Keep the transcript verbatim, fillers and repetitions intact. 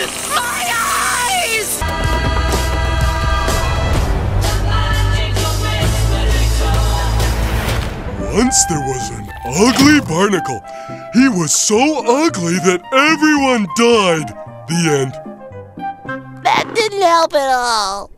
My eyes! Once there was an ugly barnacle. He was so ugly that everyone died. The end. That didn't help at all.